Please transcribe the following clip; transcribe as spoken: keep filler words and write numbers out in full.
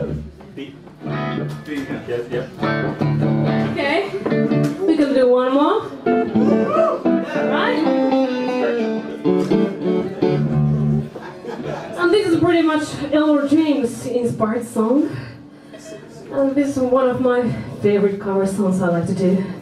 B. B, yeah. Yes, yeah. Okay. We can do one more. Right? And this is pretty much Elmore James inspired song. And this is one of my favorite cover songs I like to do.